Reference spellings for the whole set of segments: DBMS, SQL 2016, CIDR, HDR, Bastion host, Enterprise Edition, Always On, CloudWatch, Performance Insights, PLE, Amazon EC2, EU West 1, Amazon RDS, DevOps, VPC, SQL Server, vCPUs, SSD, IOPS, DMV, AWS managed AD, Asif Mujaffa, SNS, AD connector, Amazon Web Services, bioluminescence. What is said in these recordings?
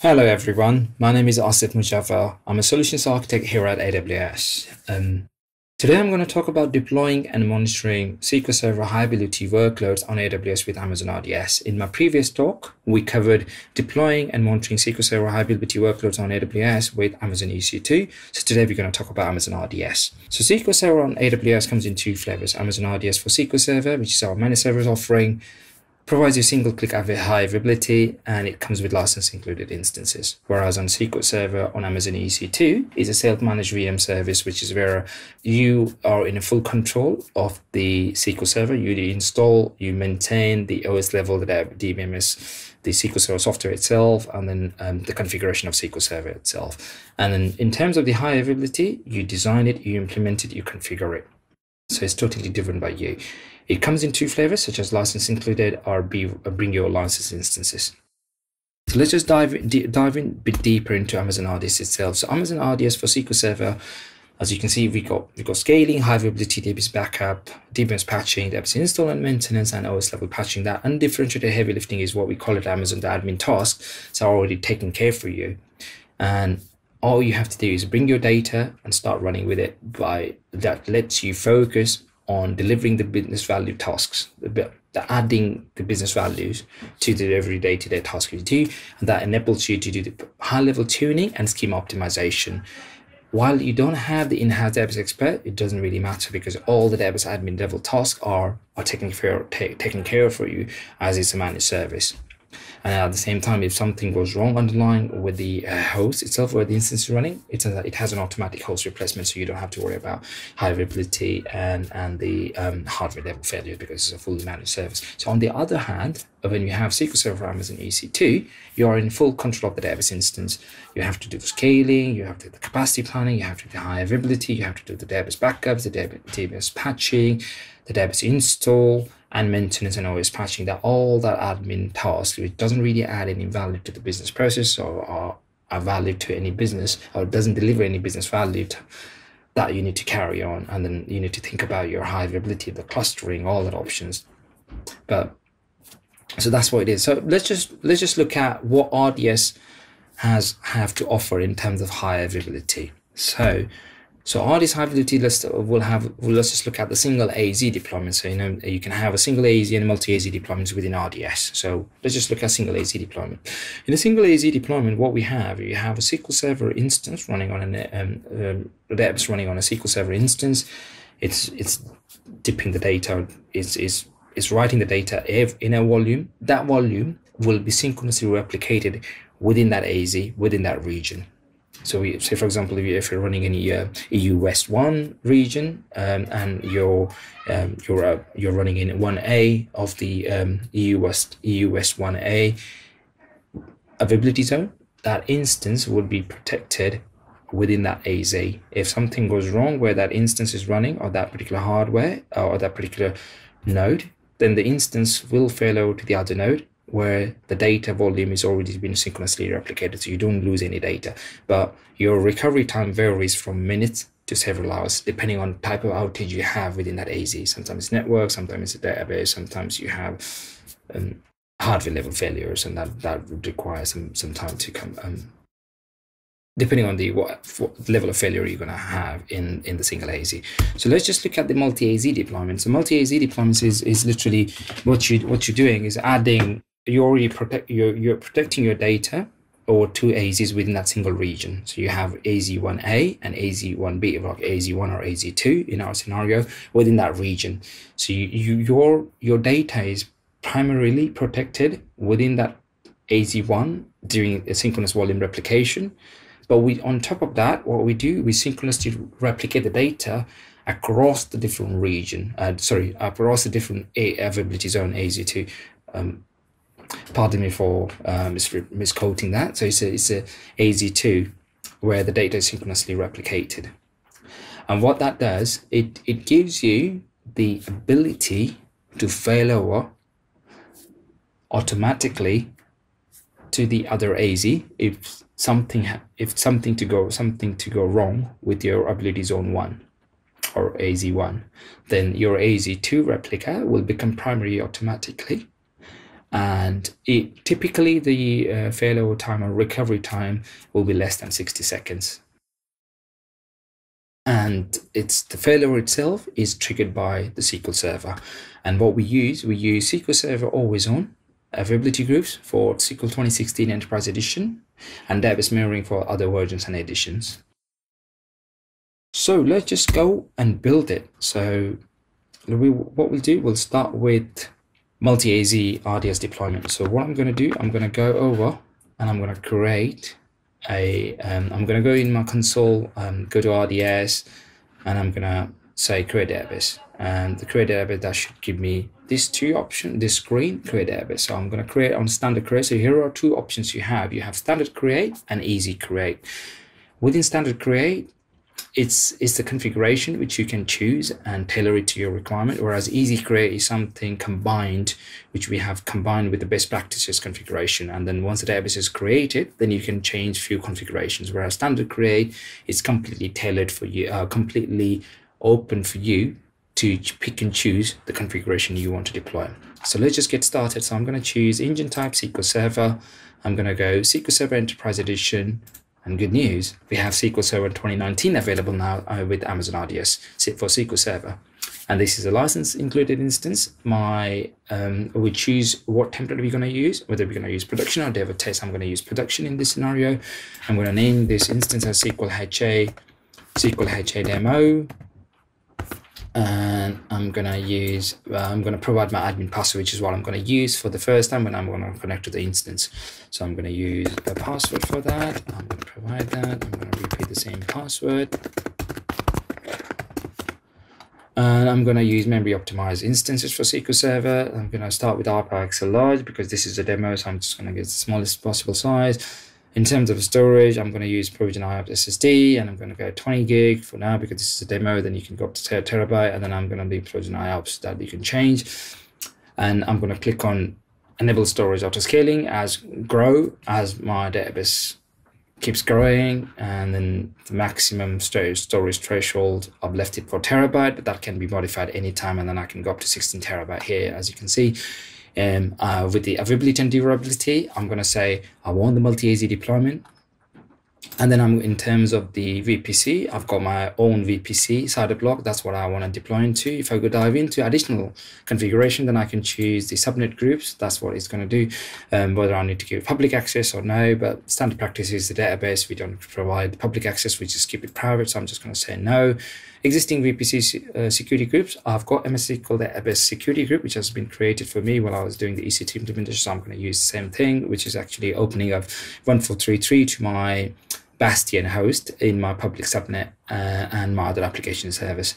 Hello everyone, my name is Asif Mujaffa. I'm a Solutions Architect here at AWS. Today I'm going to talk about deploying and monitoring SQL Server high-availability workloads on AWS with Amazon RDS. In my previous talk, we covered deploying and monitoring SQL Server high-availability workloads on AWS with Amazon EC2. So today we're going to talk about Amazon RDS. So SQL Server on AWS comes in two flavors, Amazon RDS for SQL Server, which is our managed service offering, provides you single-click high availability, and it comes with license-included instances. Whereas on SQL Server on Amazon EC2 is a self-managed VM service, which is where you are in full control of the SQL Server. You install, you maintain the OS level, the DBMS, the SQL Server software itself, and then the configuration of SQL Server itself. And then in terms of the high availability, you design it, you implement it, you configure it. So it's totally driven by you. It comes in two flavors, such as license included or bring your license instances. So let's just dive in a bit deeper into Amazon RDS itself. So Amazon RDS for SQL Server, as you can see, we got scaling, high availability, DBMS backup, DBMS patching, DBMS install and maintenance, and OS level patching. That undifferentiated heavy lifting is what we call it Amazon the admin tasks. So already taken care for you. And all you have to do is bring your data and start running with it. That lets you focus on delivering the business value tasks, adding the business values to the every day-to-day task you do. And that enables you to do the high-level tuning and schema optimization. While you don't have the in-house DevOps expert, it doesn't really matter because all the DevOps admin level tasks are taken care of for you as it's a managed service. And at the same time, if something goes wrong underlying with the host itself or the instance you're running, it has an automatic host replacement, so you don't have to worry about high availability and the hardware level failure because it's a fully managed service. So on the other hand, when you have SQL Server Amazon EC2, you are in full control of the DevOps instance. You have to do the scaling, you have to do the capacity planning, you have to do the high availability, you have to do the DevOps backups, the DevOps patching, the DevOps install, and maintenance and OS patching. That all that admin task, which doesn't really add any value to the business process or value to any business or doesn't deliver any business value that you need to carry on. And then you need to think about your high availability, the clustering, all that options. But so that's what it is. So let's just look at what RDS have to offer in terms of high availability. So RDS high availability, let's just look at the single AZ deployment. So you can have a single AZ and multi-AZ deployments within RDS. So let's just look at single AZ deployment. In a single AZ deployment, what we have, you have a SQL Server instance running on DevOps running on a SQL Server instance. It's dipping the data, it's writing the data in a volume. That volume will be synchronously replicated within that AZ, within that region. So we say, for example, if you're running in the EU West 1 region and you're running in 1A of the EU West 1A availability zone, that instance would be protected within that AZ. If something goes wrong where that instance is running or that particular hardware or that particular node, then the instance will fail over to the other node where the data volume is already been synchronously replicated, so you don't lose any data. But your recovery time varies from minutes to several hours, depending on type of outage you have within that AZ. Sometimes it's network, sometimes it's a database, sometimes you have hardware level failures, and that would require some time to come, depending on what level of failure you're going to have in the single AZ. So let's just look at the multi-AZ deployments. So multi-AZ deployments is literally what you're doing is adding. You're protecting your data or two AZs within that single region. So you have AZ1A and AZ1B, like AZ1 or AZ2 in our scenario, within that region. So your data is primarily protected within that AZ1 during a synchronous volume replication. But on top of that, what we do, we synchronously replicate the data across the different region. Across the different availability zone AZ2. Pardon me for misquoting that. So it's a AZ2 where the data is synchronously replicated. And what that does, it gives you the ability to fail over automatically to the other AZ if something to go wrong with your ability zone 1 or AZ1, then your AZ2 replica will become primary automatically. And it typically the failover time or recovery time will be less than 60 seconds. And it's the failover itself is triggered by the SQL Server. And what we use SQL Server Always On, availability groups for SQL 2016 Enterprise Edition, and DBMS mirroring for other versions and editions. So let's just go and build it. So what we'll do, we'll start with multi-AZ RDS deployment. So what I'm going to do, I'm going to go over and I'm going to create a, I'm going to go in my console, go to RDS, and I'm going to say create database. And the create database, that should give me these two options, this screen, create database. So I'm going to create on standard create. So here are two options you have. You have standard create and easy create. Within standard create, it's the configuration which you can choose and tailor it to your requirement, whereas easy create is something combined, which we have combined with the best practices configuration. And then once the database is created, then you can change few configurations, whereas standard create is completely tailored for you, completely open for you to pick and choose the configuration you want to deploy. So let's just get started. So I'm going to choose engine type SQL Server. I'm going to go SQL Server Enterprise Edition. And good news, we have SQL Server 2019 available now with Amazon RDS for SQL Server. And this is a license included instance. We choose what template we're going to use, whether we're going to use production or dev or test. I'm going to use production in this scenario. I'm going to name this instance as SQL HA, SQL HA demo. And I'm going to use, I'm going to provide my admin password, which is what I'm going to use for the first time when I'm going to connect to the instance. So I'm going to use the password for that. I'm going to provide that. I'm going to repeat the same password. And I'm going to use memory optimized instances for SQL Server. I'm going to start with RPXL large because this is a demo. So I'm just going to get the smallest possible size. In terms of storage, I'm going to use provision IOPS SSD, and I'm going to go 20 gig for now because this is a demo. Then you can go up to terabyte, and then I'm going to leave provision IOPS that you can change. And I'm going to click on enable storage auto scaling as grow as my database keeps growing, and then the maximum storage threshold, I've left it for terabyte, but that can be modified anytime, and then I can go up to 16 terabyte here, as you can see. With the availability and durability, I'm going to say I want the multi-AZ deployment. And then I'm in terms of the VPC, I've got my own VPC CIDR block. That's what I want to deploy into. If I go dive into additional configuration, then I can choose the subnet groups. That's what it's going to do, whether I need to give public access or no. But standard practice is the database. We don't provide public access. We just keep it private. So I'm just going to say no. Existing VPC security groups. I've got MS SQL database security group, which has been created for me while I was doing the EC2 implementation. So I'm going to use the same thing, which is actually opening up 1433 to my Bastion host in my public subnet and my other application service.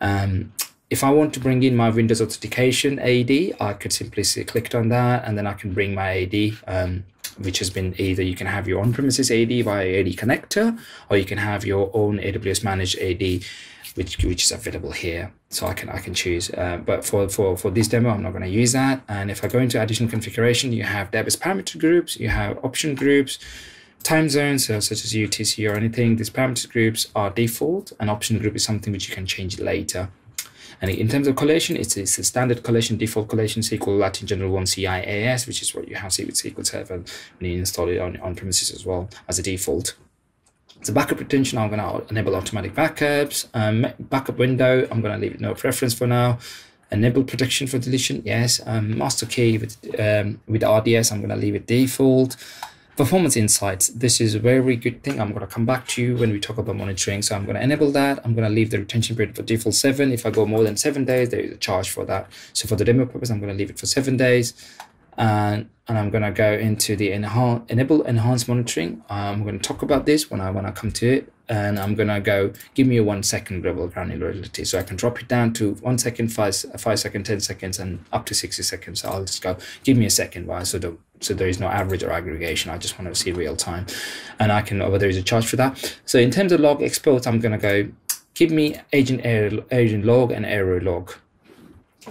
If I want to bring in my Windows authentication AD, I could simply click on that, and then I can bring my AD, which has been either you can have your on-premises AD via AD connector, or you can have your own AWS managed AD, which is available here. So I can choose, but for this demo, I'm not going to use that. And if I go into additional configuration, you have database parameter groups, you have option groups, time zones, so such as UTC or anything. These parameter groups are default, and option group is something which you can change later. And in terms of collation, it's a standard collation, default collation, SQL Latin General 1 CIAS, which is what you have see with SQL Server when you install it on premises as well as a default. So backup retention, I'm going to enable automatic backups. Backup window, I'm going to leave no preference for now. Enable protection for deletion, yes. Master key with RDS, I'm going to leave it default. Performance Insights, this is a very good thing. I'm going to come back to you when we talk about monitoring. So I'm going to enable that. I'm going to leave the retention period for default 7. If I go more than 7 days, there is a charge for that. So for the demo purpose, I'm going to leave it for 7 days. And I'm going to go into the enable enhanced monitoring. I'm going to talk about this when I come to it. And I'm going to go, give me a 1 second global granularity. So I can drop it down to 1 second, 5 seconds, 10 seconds, and up to 60 seconds. So I'll just go, give me a second. Why? So there is no average or aggregation. I just want to see real time. And I can, there is a charge for that. So in terms of log exports, I'm going to go, give me agent log and error log.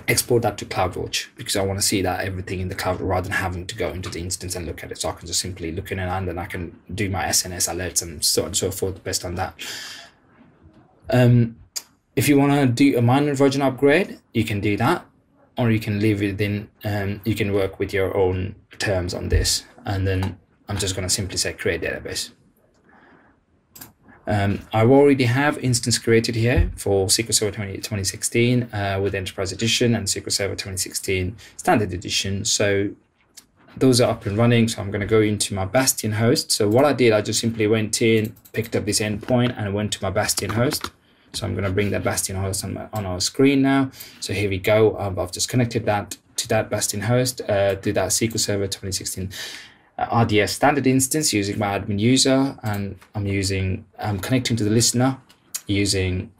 Export that to CloudWatch because I want to see that everything in the cloud rather than having to go into the instance and look at it. So I can just simply look in it, and then I can do my SNS alerts and so on and so forth based on that. If you want to do a minor version upgrade, you can do that. or you can leave it in, you can work with your own terms on this. And then I'm just going to simply say create database. I already have instance created here for SQL Server 2016 with Enterprise Edition and SQL Server 2016 Standard Edition. So those are up and running. So I'm going to go into my Bastion host. So what I did, I just simply went in, picked up this endpoint and went to my Bastion host. So I'm going to bring that Bastion host on our screen now. So here we go. I've just connected that to that Bastion host to that SQL Server 2016 RDS standard instance using my admin user, and I'm connecting to the listener using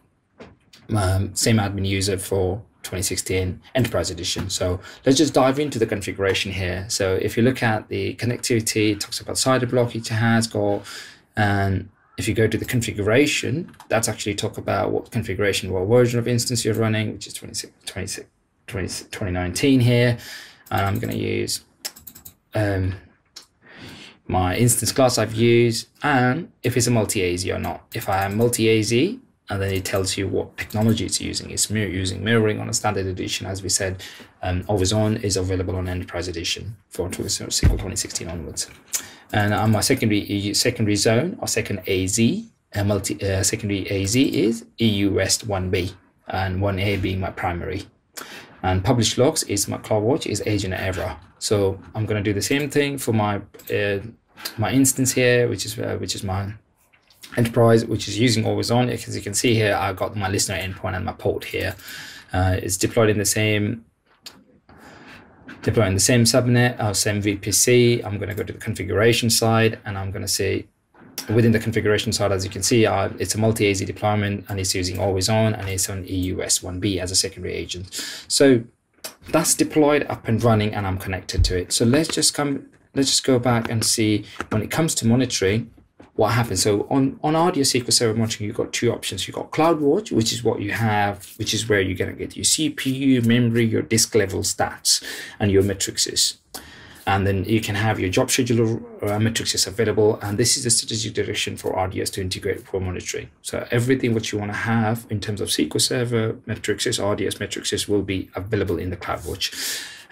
same admin user for 2016 Enterprise Edition. So let's just dive into the configuration here. So if you look at the connectivity, it talks about CIDR block each has got, and if you go to the configuration, that's actually talk about what configuration, what version of instance you're running, which is 2019 here. And I'm going to use my instance class I've used, and if it's a multi-AZ or not. If I am multi-AZ, and then it tells you what technology it's using. It's using mirroring on a standard edition, as we said. Always On is available on Enterprise Edition for SQL 2016 onwards. And on my secondary zone or second AZ, secondary AZ is EU West 1B, and 1A being my primary. And publish logs is my CloudWatch is agent error. So I'm going to do the same thing for my my instance here, which is my enterprise, which is using Always On. As you can see here, I've got my listener endpoint and my port here. It's deployed in the same subnet, our same VPC. I'm going to go to the configuration side, and I'm going to say within the configuration side, as you can see, it's a multi-AZ deployment, and it's using Always On, and it's on EU S1B as a secondary agent. So that's deployed, up and running, and I'm connected to it. So let's just go back and see when it comes to monitoring what happens. So on RDS SQL Server monitoring, you've got two options. You've got CloudWatch, which is what you have, which is where you're going to get your CPU, memory, your disk level stats, and your matrices. And then you can have your job scheduler matrices available. And this is the strategic direction for RDS to integrate for monitoring. So everything what you want to have in terms of SQL Server matrices, RDS matrices will be available in the CloudWatch.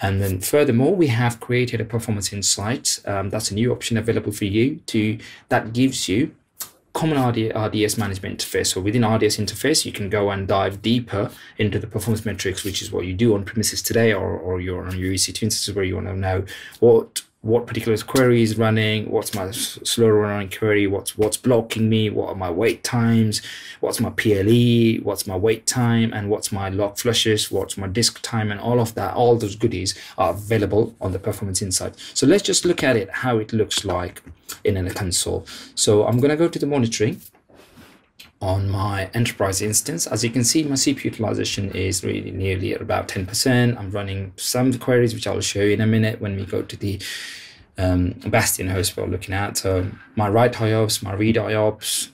And then furthermore, we have created a Performance Insights. That's a new option available for you that gives you common RDS management interface. So within RDS interface, you can go and dive deeper into the performance metrics, which is what you do on premises today, or you're on your EC2 instances where you want to know what particular query is running, what's my slower running query, what's blocking me, what are my wait times, what's my PLE, what's my wait time, and what's my log flushes, what's my disk time, and all of that, all those goodies are available on the Performance Insight. So let's just look at it, how it looks like in a console. So I'm going to go to the monitoring on my enterprise instance. As you can see, my CPU utilization is really nearly at about 10%. I'm running some queries, which I'll show you in a minute when we go to the Bastion host we're looking at. So my write IOPS, my read IOPS,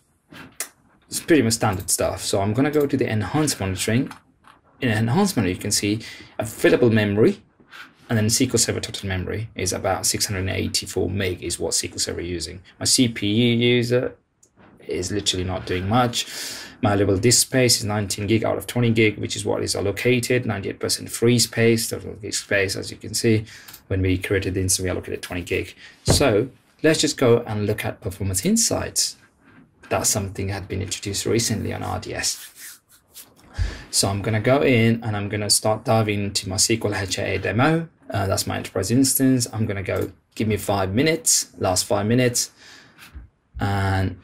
it's pretty much standard stuff. So I'm going to go to the enhanced monitoring. In enhanced monitoring, you can see available memory, and then SQL Server total memory is about 684 meg is what SQL Server using. My CPU user is literally not doing much. My available disk space is 19 gig out of 20 gig, which is what is allocated. 98% free space, total disk space, as you can see. When we created the instance, we allocated 20 gig. So let's just go and look at Performance Insights. That's something that had been introduced recently on RDS. So I'm going to go in and I'm going to start diving into my SQL HA demo. That's my enterprise instance. I'm going to go, give me 5 minutes, last 5 minutes. And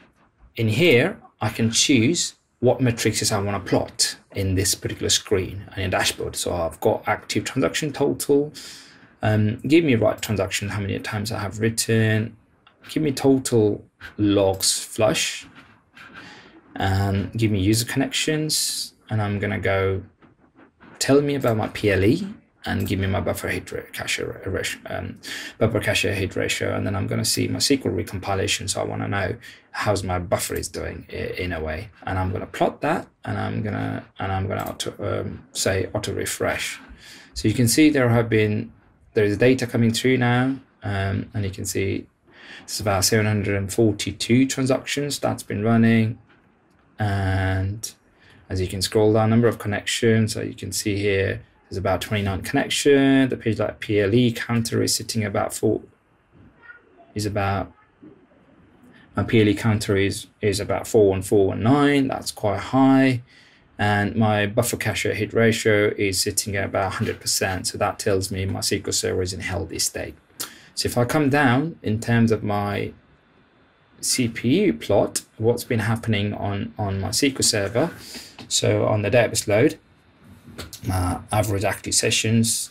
in here, I can choose what matrices I want to plot in this particular screen and in dashboard. So I've got active transaction total, give me write transaction, how many times I have written, give me total logs flush, and give me user connections. And I'm going to go, tell me about my PLE and give me my buffer hit ratio, buffer cache hit ratio, and then I'm going to see my SQL recompilation. So I want to know how's my buffer is doing in a way, and I'm going to plot that, and I'm going to say auto refresh. So you can see there is data coming through now, and you can see it's about 742 transactions that's been running, and as you can scroll down, number of connections. So you can see here. is about 29 connection. The page like PLE counter is sitting about PLE counter is about 41419. That's quite high. And my buffer cache hit ratio is sitting at about 100%. So that tells me my SQL Server is in healthy state. So if I come down in terms of my CPU plot, what's been happening on my SQL Server. So on the database load, average active sessions,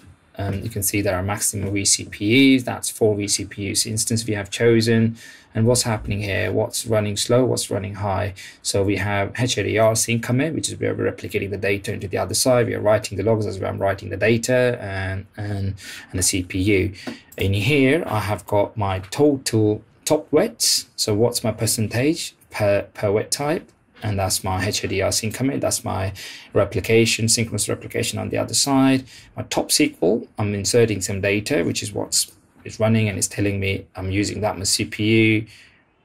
you can see there are maximum vCPUs. That's 4 vCPUs instance we have chosen. And what's happening here? What's running slow? What's running high? So we have HDR sync commit, which is where we're replicating the data into the other side. We are writing the logs as where I'm writing the data and the CPU. In here, I have got my total top wets. So what's my percentage per wet type? And that's my HDR sync commit. That's my replication, synchronous replication on the other side. My top SQL, I'm inserting some data, which is what's is running, and it's telling me I'm using that much CPU,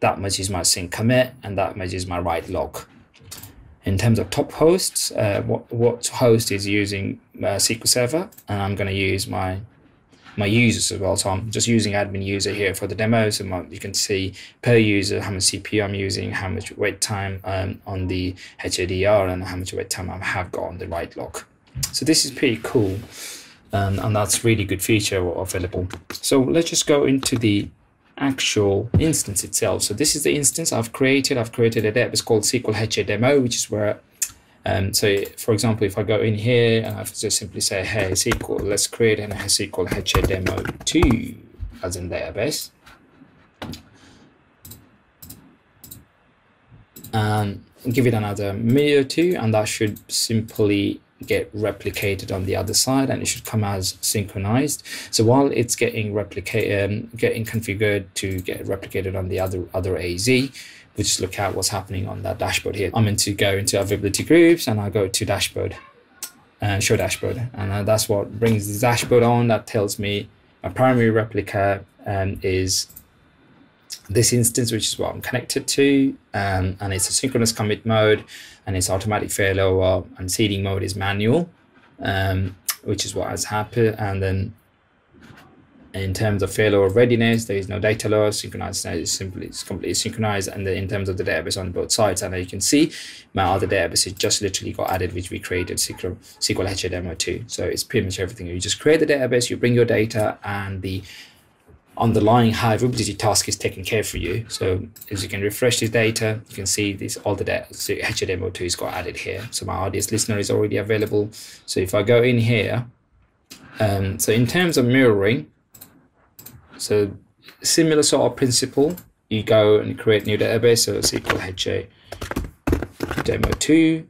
that much is my sync commit, and that much is my write log. In terms of top hosts, what host is using SQL Server, and I'm going to use my users as well. So I'm just using admin user here for the demo. So you can see per user how much CPU I'm using, how much wait time on the HDR, and how much wait time I have got on the write log. So this is pretty cool, and that's really good feature available. So let's just go into the actual instance itself. So this is the instance I've created. I've created a database called SQL HA demo, which is where so for example, if I go in here and I just simply say, hey SQL, let's create an SQL HA demo 2 as in database. And give it another minute or two, and that should simply get replicated on the other side, and it should come as synchronized. So while it's getting replicated, getting configured to get replicated on the other AZ, we just look at what's happening on that dashboard here. I'm going to go into availability groups, and I go to dashboard and show dashboard, and that's what brings the dashboard on. That tells me my primary replica is this instance, which is what I'm connected to, and it's a synchronous commit mode, and it's automatic failover, and seeding mode is manual, which is what has happened. And then in terms of failover readiness, there is no data loss. Synchronized is simply it's completely synchronized. And then in terms of the database on both sides, and as you can see, my other database has just literally got added, which we created SQL HA Demo 2. So it's pretty much everything. You just create the database, you bring your data, and the underlying high availability task is taken care for you. So as you can refresh this data, you can see this all the data. So HA Demo 2 has got added here. So my RDS listener is already available. So if I go in here, so in terms of mirroring. So similar sort of principle, you go and create new database, so SQL HA Demo 2.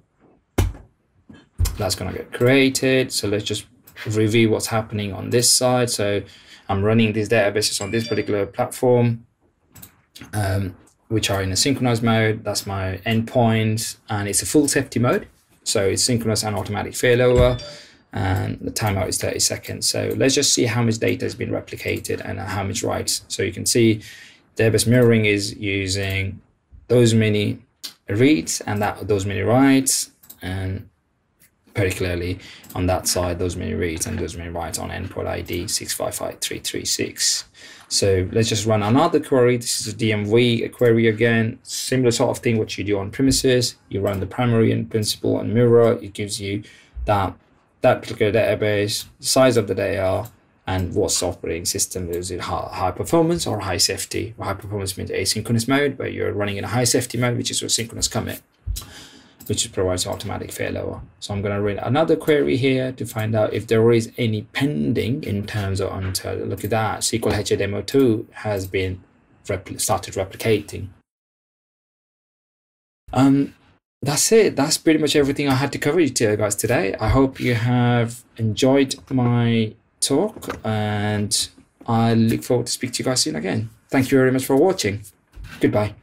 That's going to get created. So let's just review what's happening on this side. So I'm running these databases on this particular platform, which are in a synchronized mode. That's my endpoint, and it's a full safety mode. So it's synchronous and automatic failover. And the timeout is 30 seconds. So let's just see how much data has been replicated and how much writes. So you can see database mirroring is using those many reads and those many writes, and particularly on that side, those many reads and those many writes on endpoint ID 655336. So let's just run another query. This is a DMV query again, similar sort of thing what you do on premises. You run the primary in principle and mirror. It gives you that particular database, size of the data, and what operating system is it, high performance or high safety. High performance means asynchronous mode, but you're running in a high safety mode, which is a synchronous commit, which provides automatic failover. So I'm going to read another query here to find out if there is any pending in terms of until. Look at that, SQL HA Demo 2 has been started replicating. That's it. That's pretty much everything I had to cover you guys today. I hope you have enjoyed my talk, and I look forward to speak to you guys soon again. Thank you very much for watching. Goodbye.